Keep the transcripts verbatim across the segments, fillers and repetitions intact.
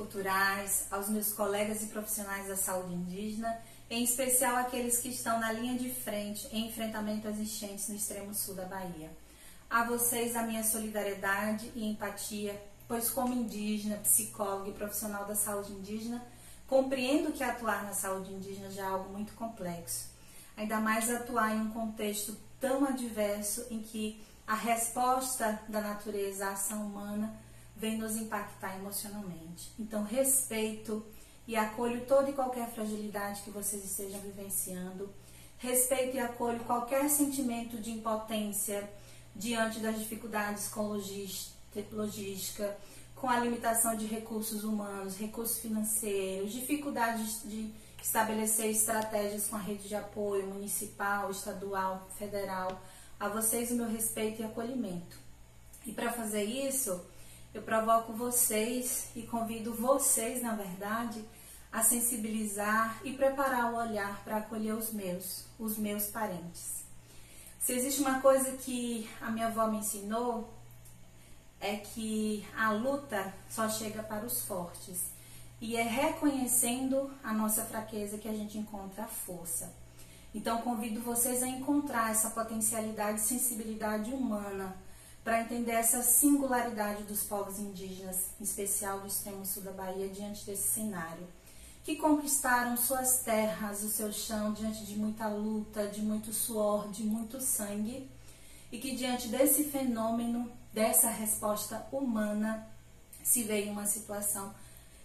culturais, aos meus colegas e profissionais da saúde indígena, em especial aqueles que estão na linha de frente em enfrentamento às enchentes no extremo sul da Bahia. A vocês a minha solidariedade e empatia, pois como indígena, psicóloga e profissional da saúde indígena, compreendo que atuar na saúde indígena já é algo muito complexo. Ainda mais atuar em um contexto tão adverso em que a resposta da natureza à ação humana vem nos impactar emocionalmente. Então, respeito e acolho toda e qualquer fragilidade que vocês estejam vivenciando. Respeito e acolho qualquer sentimento de impotência diante das dificuldades com logística, com a limitação de recursos humanos, recursos financeiros, dificuldades de estabelecer estratégias com a rede de apoio municipal, estadual, federal. A vocês o meu respeito e acolhimento. E para fazer isso, eu provoco vocês e convido vocês, na verdade, a sensibilizar e preparar o olhar para acolher os meus, os meus parentes. Se existe uma coisa que a minha avó me ensinou, é que a luta só chega para os fortes. E é reconhecendo a nossa fraqueza que a gente encontra a força. Então, convido vocês a encontrar essa potencialidade e sensibilidade humana para entender essa singularidade dos povos indígenas, em especial do extremo sul da Bahia, diante desse cenário, que conquistaram suas terras, o seu chão, diante de muita luta, de muito suor, de muito sangue, e que diante desse fenômeno, dessa resposta humana, se vê em uma situação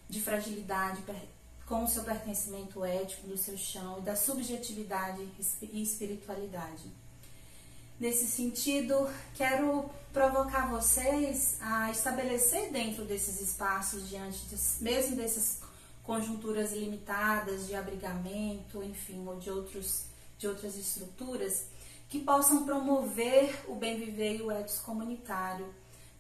de fragilidade com o seu pertencimento ético do seu chão e da subjetividade e espiritualidade. Nesse sentido, quero provocar vocês a estabelecer dentro desses espaços, diante de, mesmo dessas conjunturas limitadas de abrigamento, enfim, ou de, outros, de outras estruturas, que possam promover o bem viver e o ethos comunitário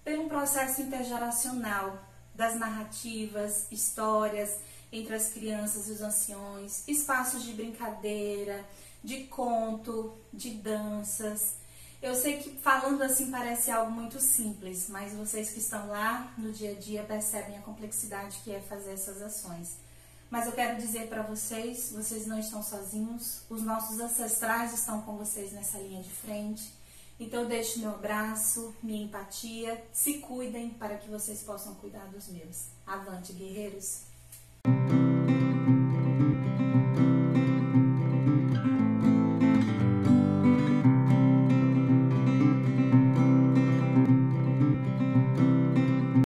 por um processo intergeracional das narrativas, histórias entre as crianças e os anciões, espaços de brincadeira, de conto, de danças. Eu sei que falando assim parece algo muito simples, mas vocês que estão lá no dia a dia percebem a complexidade que é fazer essas ações. Mas eu quero dizer para vocês, vocês não estão sozinhos, os nossos ancestrais estão com vocês nessa linha de frente. Então eu deixo meu abraço, minha empatia, se cuidem para que vocês possam cuidar dos meus. Avante, guerreiros!